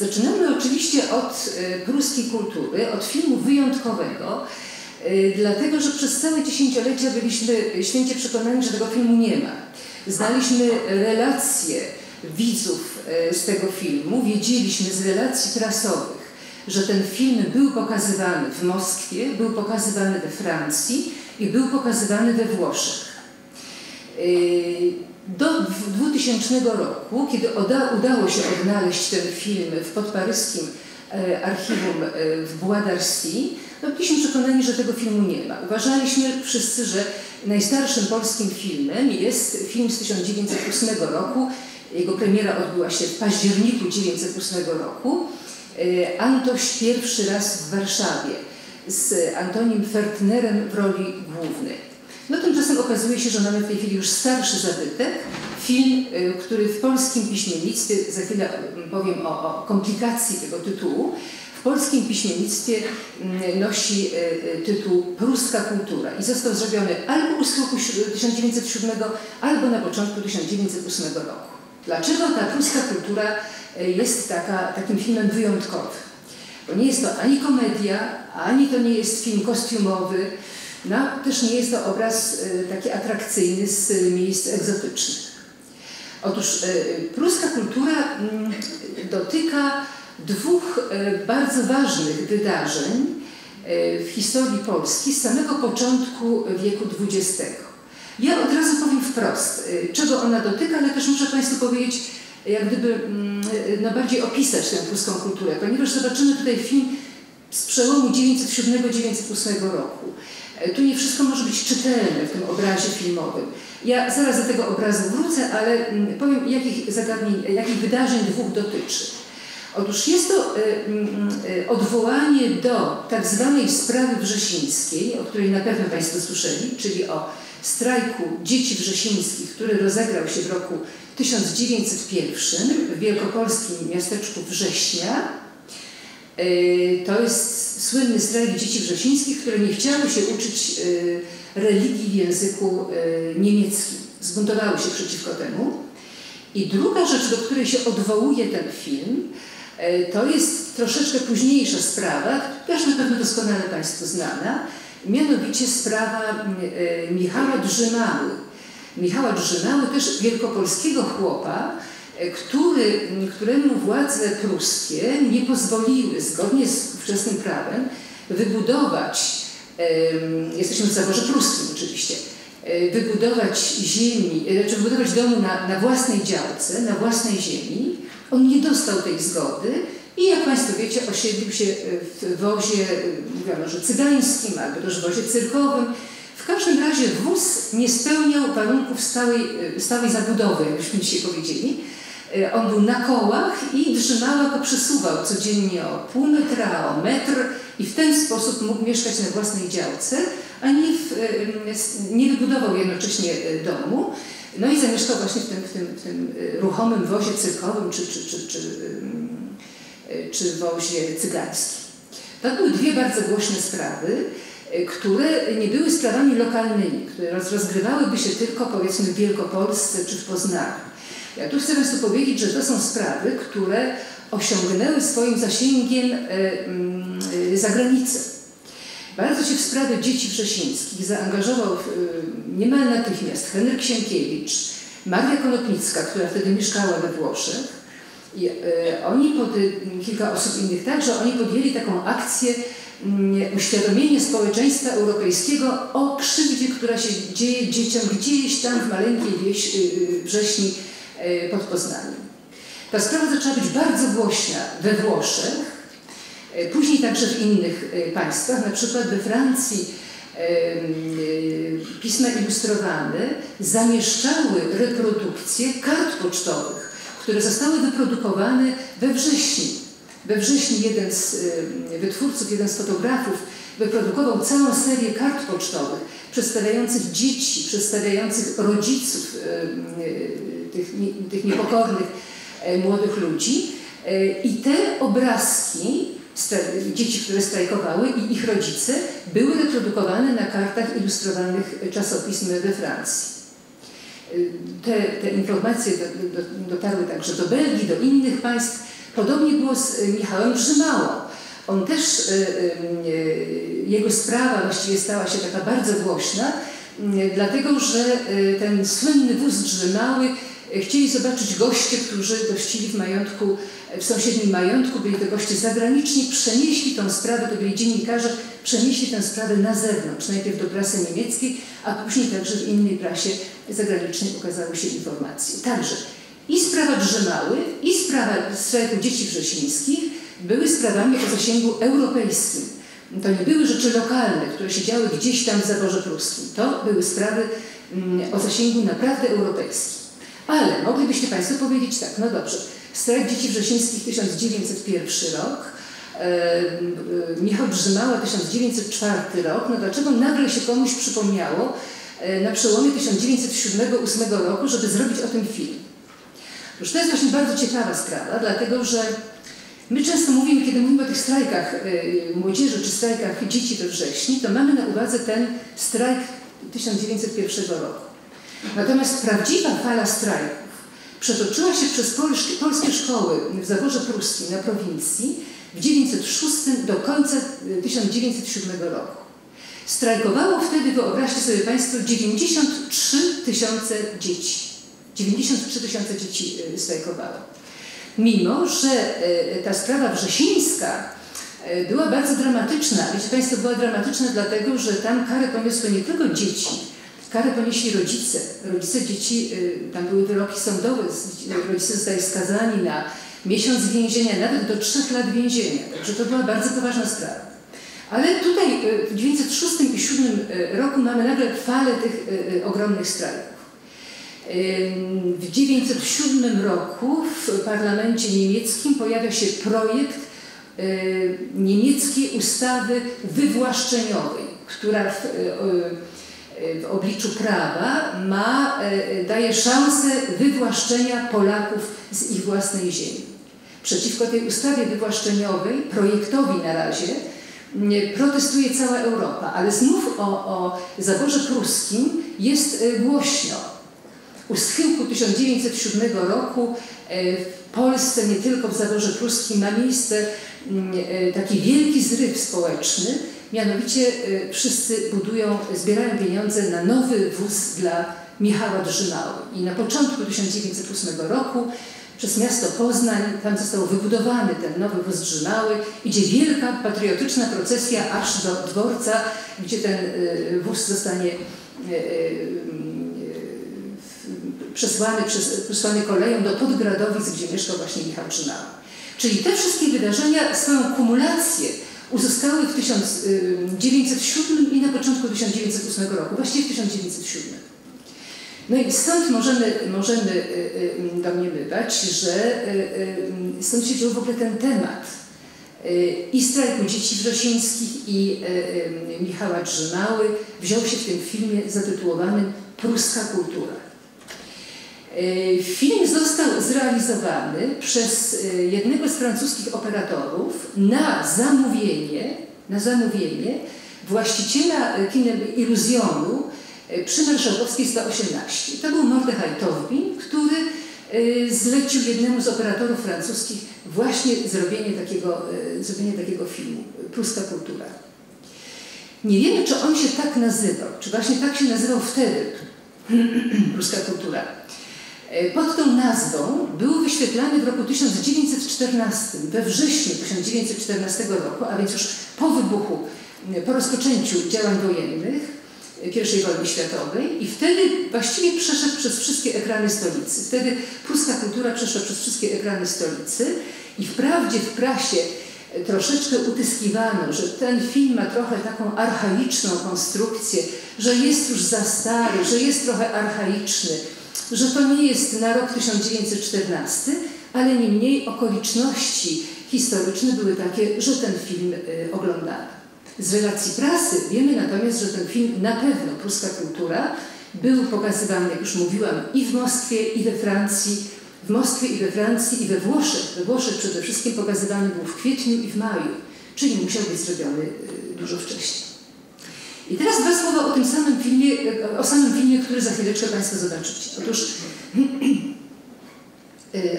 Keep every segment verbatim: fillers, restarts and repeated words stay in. Zaczynamy oczywiście od pruskiej kultury, od filmu wyjątkowego, dlatego że przez całe dziesięciolecia byliśmy święcie przekonani, że tego filmu nie ma. Znaliśmy relacje widzów z tego filmu, wiedzieliśmy z relacji prasowych, że ten film był pokazywany w Moskwie, był pokazywany we Francji i był pokazywany we Włoszech. Do dwutysięcznego roku, kiedy udało się odnaleźć ten film w podparyskim archiwum w Bois d'Arcy, no byliśmy przekonani, że tego filmu nie ma. Uważaliśmy wszyscy, że najstarszym polskim filmem jest film z tysiąc dziewięćset ósmego roku. Jego premiera odbyła się w październiku tysiąc dziewięćset ósmego roku. Antoś pierwszy raz w Warszawie z Antonim Fertnerem w roli głównej. No tymczasem okazuje się, że mamy w tej chwili już starszy zabytek, film, który w polskim piśmiennictwie, za chwilę powiem o, o komplikacji tego tytułu, w polskim piśmiennictwie nosi tytuł Pruska Kultura i został zrobiony albo u schyłku tysiąc dziewięćset siódmego, albo na początku tysiąc dziewięćset ósmego roku. Dlaczego ta Pruska Kultura jest taka, takim filmem wyjątkowym? Bo nie jest to ani komedia, ani to nie jest film kostiumowy, no, też nie jest to obraz taki atrakcyjny z miejsc egzotycznych. Otóż pruska kultura dotyka dwóch bardzo ważnych wydarzeń w historii Polski z samego początku wieku dwudziestego. Ja od razu powiem wprost, czego ona dotyka, ale też muszę Państwu powiedzieć, jak gdyby no, bardziej opisać tę pruską kulturę, ponieważ zobaczymy tutaj film z przełomu tysiąc dziewięćset siódmego do tysiąc dziewięćset ósmego roku. Tu nie wszystko może być czytelne w tym obrazie filmowym. Ja zaraz do tego obrazu wrócę, ale powiem, jakich zagadnień, jakich wydarzeń dwóch dotyczy. Otóż jest to odwołanie do tak zwanej sprawy wrzesińskiej, o której na pewno Państwo słyszeli, czyli o strajku dzieci wrzesińskich, który rozegrał się w roku tysiąc dziewięćset pierwszym w wielkopolskim miasteczku Września. To jest słynny strajk dzieci wrzesińskich, które nie chciały się uczyć religii w języku niemieckim. Zbuntowały się przeciwko temu. I druga rzecz, do której się odwołuje ten film, to jest troszeczkę późniejsza sprawa, też na pewno doskonale Państwu znana, mianowicie sprawa Michała Drzymały. Michała Drzymały, też wielkopolskiego chłopa, Który, któremu władze pruskie nie pozwoliły, zgodnie z ówczesnym prawem, wybudować, jesteśmy w zaborze pruskim oczywiście, wybudować ziemi, czy wybudować domu na, na własnej działce, na własnej ziemi. On nie dostał tej zgody i jak Państwo wiecie, osiedlił się w wozie, mówiono, że cygańskim, albo też w wozie cyrkowym. W każdym razie wóz nie spełniał warunków stałej, stałej zabudowy, jakbyśmy dzisiaj powiedzieli. On był na kołach i Drzymała go przesuwał codziennie o pół metra, o metr i w ten sposób mógł mieszkać na własnej działce, a nie, w, nie wybudował jednocześnie domu. No i zamieszkał właśnie w tym, w tym, w tym ruchomym wozie cyrkowym czy, czy, czy, czy, czy wozie cygańskim. To były dwie bardzo głośne sprawy, które nie były sprawami lokalnymi, które rozgrywałyby się tylko, powiedzmy, w Wielkopolsce czy w Poznaniu. Ja tu chcę Państwu powiedzieć, że to są sprawy, które osiągnęły swoim zasięgiem e, e, za granicę. Bardzo się w sprawę dzieci wrzesińskich zaangażował e, niemal natychmiast Henryk Sienkiewicz, Maria Konopnicka, która wtedy mieszkała we Włoszech. I, e, oni, pod, kilka osób innych także, oni podjęli taką akcję uświadomienie społeczeństwa europejskiego o krzywdzie, która się dzieje dzieciom gdzieś tam w maleńkiej wieś, Wrześni pod Poznaniem. Ta sprawa zaczęła być bardzo głośna we Włoszech, później także w innych państwach, na przykład we Francji pisma ilustrowane zamieszczały reprodukcje kart pocztowych, które zostały wyprodukowane we Wrześni. We Wrześni jeden z wytwórców, jeden z fotografów wyprodukował całą serię kart pocztowych przedstawiających dzieci, przedstawiających rodziców tych, tych niepokornych młodych ludzi. I te obrazki dzieci, które strajkowały i ich rodzice były reprodukowane na kartach ilustrowanych czasopism we Francji. Te, te informacje dotarły także do Belgii, do innych państw. Podobnie było z Michałem Drzymałą. On też, jego sprawa właściwie stała się taka bardzo głośna, dlatego że ten słynny wóz Drzymały chcieli zobaczyć goście, którzy gościli w majątku, w sąsiednim majątku, byli to goście zagraniczni, przenieśli tę sprawę, to byli dziennikarze, przenieśli tę sprawę na zewnątrz, najpierw do prasy niemieckiej, a później także w innej prasie zagranicznej ukazały się informacje. Także i sprawa Drzymały, i sprawa strajku dzieci wrzesińskich były sprawami o zasięgu europejskim. To nie były rzeczy lokalne, które się działy gdzieś tam w zaborze pruskim. To były sprawy o zasięgu naprawdę europejskim. Ale moglibyście Państwo powiedzieć tak, no dobrze, strajk dzieci wrzesińskich tysiąc dziewięćset pierwszy rok, e, e, Michał Drzymała tysiąc dziewięćset czwarty rok, no dlaczego nagle się komuś przypomniało e, na przełomie tysiąc dziewięćset siódmego do tysiąc dziewięćset ósmego roku, żeby zrobić o tym film? Już to jest właśnie bardzo ciekawa sprawa, dlatego że my często mówimy, kiedy mówimy o tych strajkach e, młodzieży czy strajkach dzieci we wrześni, to mamy na uwadze ten strajk tysiąc dziewięćset pierwszego roku. Natomiast prawdziwa fala strajków przetoczyła się przez polskie, polskie szkoły w zaborze pruskim na prowincji w tysiąc dziewięćset szóstym do końca tysiąc dziewięćset siódmego roku. Strajkowało wtedy, wyobraźcie sobie Państwo, dziewięćdziesiąt trzy tysiące dzieci. dziewięćdziesiąt trzy tysiące dzieci strajkowało. Mimo że ta sprawa wrzesińska była bardzo dramatyczna, wiecie Państwo, była dramatyczna dlatego, że tam karę poniosły nie tylko dzieci, karę ponieśli rodzice. Rodzice dzieci, tam były wyroki sądowe, rodzice zostali skazani na miesiąc więzienia, nawet do trzech lat więzienia. Także to była bardzo poważna sprawa. Ale tutaj w tysiąc dziewięćset szóstym i siódmym roku mamy nagle falę tych ogromnych strajków. W tysiąc dziewięćset siódmym roku w parlamencie niemieckim pojawia się projekt niemieckiej ustawy wywłaszczeniowej, która w, w obliczu prawa ma, daje szansę wywłaszczenia Polaków z ich własnej ziemi. Przeciwko tej ustawie wywłaszczeniowej, projektowi na razie, protestuje cała Europa, ale znów o, o zaborze pruskim jest głośno. U schyłku tysiąc dziewięćset siódmego roku w Polsce, nie tylko w zaborze pruskim, ma miejsce taki wielki zryw społeczny. Mianowicie wszyscy budują, zbierają pieniądze na nowy wóz dla Michała Drzymały. I na początku tysiąc dziewięćset ósmego roku przez miasto Poznań, tam został wybudowany ten nowy wóz Drzymały. Idzie wielka patriotyczna procesja aż do dworca, gdzie ten wóz zostanie przesłany, przesłany koleją do Podgradowic, gdzie mieszkał właśnie Michał Drzymały. Czyli te wszystkie wydarzenia, swoją kumulację uzyskały w tysiąc dziewięćset siódmym i na początku tysiąc dziewięćset ósmego roku, właściwie w tysiąc dziewięćset siódmym. No i stąd możemy, możemy domniemywać, że stąd się wziął w ogóle ten temat i strajku dzieci wrzesińskich, i Michała Drzymały wziął się w tym filmie zatytułowanym Pruska Kultura. Film został zrealizowany przez jednego z francuskich operatorów na zamówienie, na zamówienie właściciela Iluzjonu przy Marszałkowskiej sto osiemnaście. To był Mordechaj Towbin, który zlecił jednemu z operatorów francuskich właśnie zrobienie takiego, zrobienie takiego filmu, Pruska Kultura. Nie wiemy, czy on się tak nazywał, czy właśnie tak się nazywał wtedy Pruska Kultura. Pod tą nazwą był wyświetlany w roku tysiąc dziewięćset czternastym, we wrześniu tysiąc dziewięćset czternastego roku, a więc już po wybuchu, po rozpoczęciu działań wojennych pierwszej wojny światowej, i wtedy właściwie przeszedł przez wszystkie ekrany stolicy. Wtedy Pruska Kultura przeszła przez wszystkie ekrany stolicy i wprawdzie w prasie troszeczkę utyskiwano, że ten film ma trochę taką archaiczną konstrukcję, że jest już za stary, że jest trochę archaiczny, że to nie jest na rok tysiąc dziewięćset czternasty, ale niemniej okoliczności historyczne były takie, że ten film oglądano. Z relacji prasy wiemy natomiast, że ten film na pewno, Pruska Kultura, był pokazywany, jak już mówiłam, i w Moskwie, i we Francji. W Moskwie i we Francji, i we Włoszech. We Włoszech przede wszystkim pokazywany był w kwietniu i w maju, czyli musiał być zrobiony dużo wcześniej. I teraz dwa słowa o tym samym filmie, o samym filmie, który za chwileczkę Państwo zobaczycie. Otóż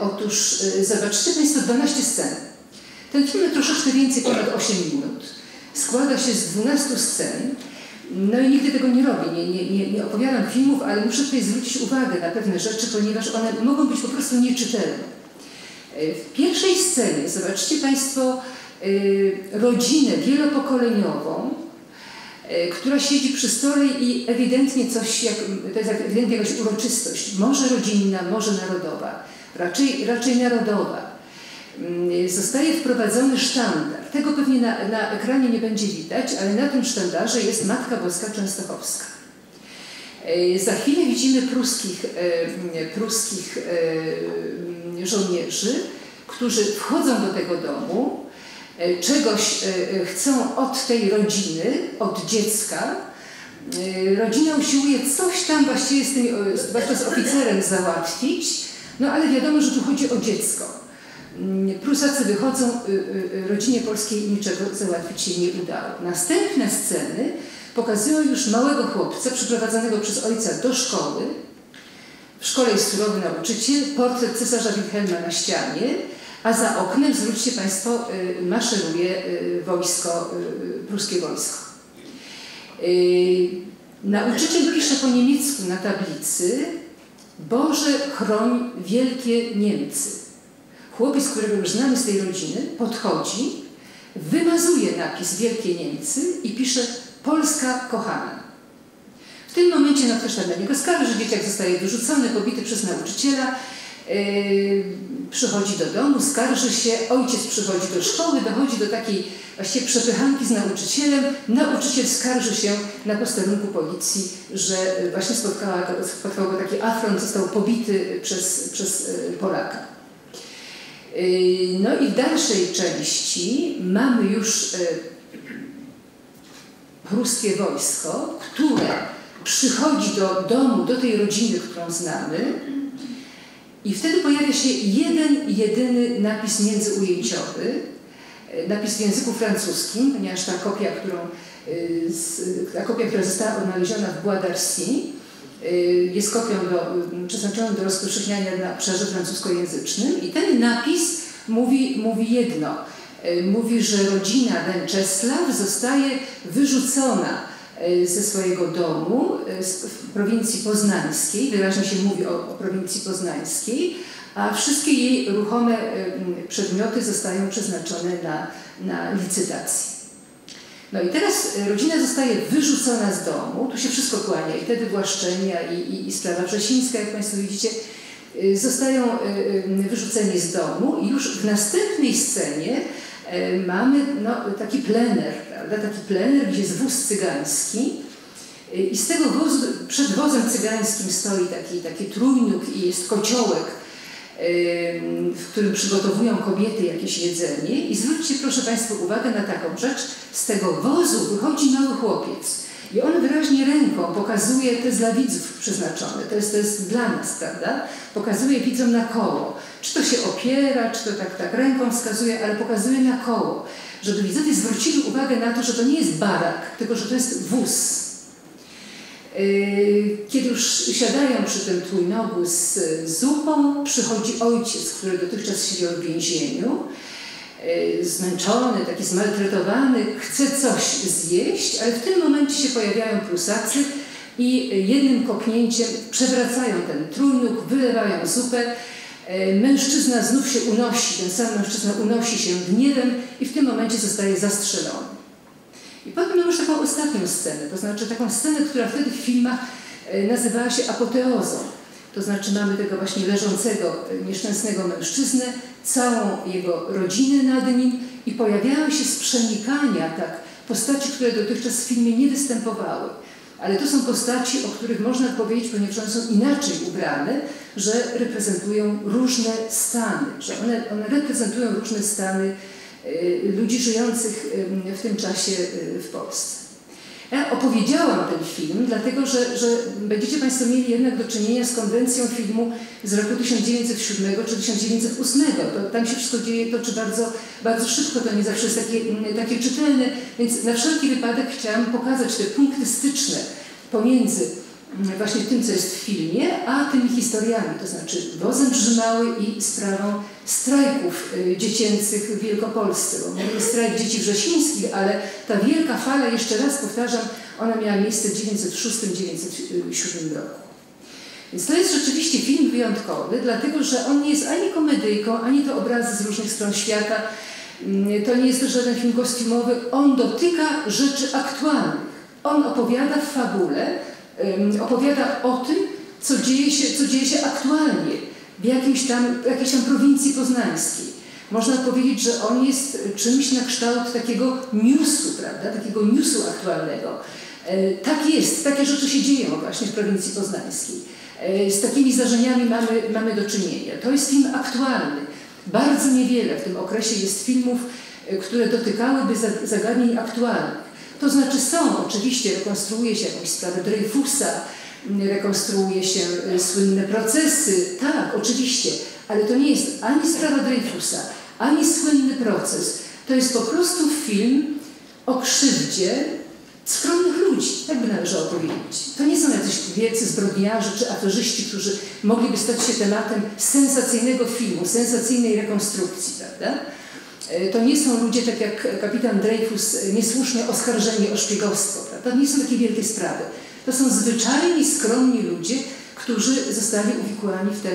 Otóż zobaczycie Państwo dwanaście scen. Ten film ma troszeczkę więcej, ponad osiem minut. Składa się z dwunastu scen. No i nigdy tego nie robię, nie, nie, nie, nie opowiadam filmów, ale muszę tutaj zwrócić uwagę na pewne rzeczy, ponieważ one mogą być po prostu nieczytelne. W pierwszej scenie zobaczycie Państwo rodzinę wielopokoleniową, która siedzi przy stole i ewidentnie coś, jak, to jest ewidentnie jakaś uroczystość, może rodzinna, może narodowa, raczej, raczej narodowa. Zostaje wprowadzony sztandar. Tego pewnie na, na ekranie nie będzie widać, ale na tym sztandarze jest Matka Boska Częstochowska. Za chwilę widzimy pruskich, pruskich żołnierzy, którzy wchodzą do tego domu, czegoś chcą od tej rodziny, od dziecka. Rodzina usiłuje coś tam właściwie z, tym, zwłaszcza z oficerem załatwić, no ale wiadomo, że tu chodzi o dziecko. Prusacy wychodzą, rodzinie polskiej niczego załatwić się nie udało. Następne sceny pokazują już małego chłopca przyprowadzanego przez ojca do szkoły. W szkole jest surowy nauczyciel, portret cesarza Wilhelma na ścianie, a za oknem, zwróćcie Państwo, maszeruje wojsko, pruskie wojsko. Nauczyciel pisze po niemiecku na tablicy: Boże, chroń wielkie Niemcy. Chłopiec, którego już znamy z tej rodziny, podchodzi, wymazuje napis Wielkie Niemcy i pisze: Polska kochana. W tym momencie no, ktoś tam na niego skarży, że dzieciak zostaje wyrzucony, pobity przez nauczyciela. Yy, przychodzi do domu, skarży się, ojciec przychodzi do szkoły, dochodzi do takiej właściwie przepychanki z nauczycielem. Nauczyciel skarży się na posterunku policji, że właśnie spotkała, spotkał go taki afront, został pobity przez, przez Polaka. Yy, no i w dalszej części mamy już yy, pruskie wojsko, które przychodzi do domu, do tej rodziny, którą znamy. I wtedy pojawia się jeden, jedyny napis międzyujęciowy, napis w języku francuskim, ponieważ ta kopia, którą, ta kopia, która została odnaleziona w Bois d'Arcy, jest kopią do, przeznaczoną do rozpowszechniania na obszarze francuskojęzycznym. I ten napis mówi, mówi jedno. Mówi, że rodzina Wenceslas zostaje wyrzucona ze swojego domu w prowincji poznańskiej, wyraźnie się mówi o, o prowincji poznańskiej, a wszystkie jej ruchome przedmioty zostają przeznaczone na, na licytację. No i teraz rodzina zostaje wyrzucona z domu, tu się wszystko kłania, i te wywłaszczenia, i, i, i sprawa wrzesińska, jak Państwo widzicie, zostają wyrzuceni z domu i już w następnej scenie mamy no, taki plener, prawda? Taki plener, gdzie jest wóz cygański i z tego wozu, przed wozem cygańskim stoi taki, taki trójnóg i jest kociołek, w którym przygotowują kobiety jakieś jedzenie. I zwróćcie proszę Państwa uwagę na taką rzecz, z tego wozu wychodzi mały chłopiec i on wyraźnie ręką pokazuje, to jest dla widzów przeznaczone, to jest, to jest dla nas, prawda? Pokazuje widzom na koło. Czy to się opiera, czy to tak, tak ręką wskazuje, ale pokazuje na koło, żeby widzowie zwrócili uwagę na to, że to nie jest barak, tylko że to jest wóz. Kiedy już siadają przy tym trójnogu z zupą, przychodzi ojciec, który dotychczas siedział w więzieniu, zmęczony, taki zmaltretowany, chce coś zjeść, ale w tym momencie się pojawiają Prusacy i jednym kopnięciem przewracają ten trójnóg, wylewają zupę. Mężczyzna znów się unosi, ten sam mężczyzna unosi się gniewem i w tym momencie zostaje zastrzelony. I potem mamy już taką ostatnią scenę, to znaczy taką scenę, która wtedy w filmach nazywała się apoteozą. To znaczy mamy tego właśnie leżącego, nieszczęsnego mężczyznę, całą jego rodzinę nad nim i pojawiają się sprzenikania, tak, postaci, które dotychczas w filmie nie występowały. Ale to są postaci, o których można powiedzieć, ponieważ one są inaczej ubrane, że reprezentują różne stany, że one, one reprezentują różne stany y, ludzi żyjących y, w tym czasie y, w Polsce. Ja opowiedziałam ten film, dlatego że, że będziecie Państwo mieli jednak do czynienia z konwencją filmu z roku tysiąc dziewięćset siódmego czy tysiąc dziewięćset ósmego. To, tam się wszystko dzieje, toczy bardzo, bardzo szybko, to nie zawsze jest takie, takie czytelne, więc na wszelki wypadek chciałam pokazać te punkty styczne pomiędzy właśnie tym, co jest w filmie, a tymi historiami, to znaczy Wozem Drzymały i sprawą strajków dziecięcych w Wielkopolsce. Bo mówię strajk dzieci wrzesińskich, ale ta wielka fala, jeszcze raz powtarzam, ona miała miejsce w tysiąc dziewięćset szóstym do tysiąc dziewięćset siódmego roku. Więc to jest rzeczywiście film wyjątkowy, dlatego że on nie jest ani komedyjką, ani to obrazy z różnych stron świata. To nie jest też żaden film kostiumowy. On dotyka rzeczy aktualnych. On opowiada w fabule, opowiada o tym, co dzieje się, co dzieje się aktualnie w jakimś tam, jakiejś tam prowincji poznańskiej. Można powiedzieć, że on jest czymś na kształt takiego newsu, prawda? Takiego newsu aktualnego. Tak jest, takie rzeczy się dzieją właśnie w prowincji poznańskiej. Z takimi zdarzeniami mamy, mamy do czynienia. To jest film aktualny. Bardzo niewiele w tym okresie jest filmów, które dotykałyby zagadnień aktualnych. To znaczy są, oczywiście rekonstruuje się jakąś sprawę Dreyfusa, rekonstruuje się słynne procesy, tak, oczywiście, ale to nie jest ani sprawa Dreyfusa, ani słynny proces. To jest po prostu film o krzywdzie skromnych ludzi, tak by należało powiedzieć. To nie są jacyś wielcy zbrodniarze czy aferzyści, którzy mogliby stać się tematem sensacyjnego filmu, sensacyjnej rekonstrukcji, prawda? To nie są ludzie, tak jak kapitan Dreyfus, niesłusznie oskarżeni o szpiegostwo, prawda? To nie są takie wielkie sprawy. To są zwyczajni, skromni ludzie, którzy zostali uwikłani w tę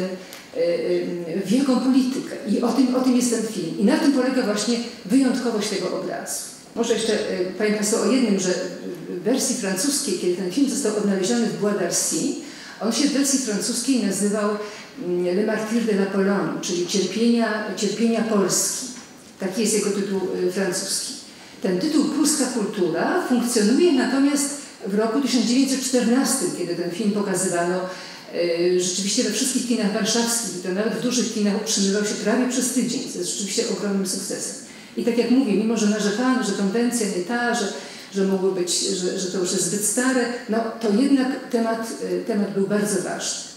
wielką politykę. I o tym, o tym jest ten film. I na tym polega właśnie wyjątkowość tego obrazu. Może jeszcze powiem Państwu o jednym, że w wersji francuskiej, kiedy ten film został odnaleziony w Bois d'Arcy, on się w wersji francuskiej nazywał Le Martyr de la Polonie, czyli cierpienia, cierpienia Polski. Taki jest jego tytuł francuski. Ten tytuł Pruska Kultura funkcjonuje natomiast w roku tysiąc dziewięćset czternastym, kiedy ten film pokazywano rzeczywiście we wszystkich kinach warszawskich, to nawet w dużych kinach utrzymywał się prawie przez tydzień, co jest rzeczywiście ogromnym sukcesem. I tak jak mówię, mimo że narzekano, że konwencja nie ta, że, że mogło być, że, że to już jest zbyt stare, no to jednak temat, temat był bardzo ważny.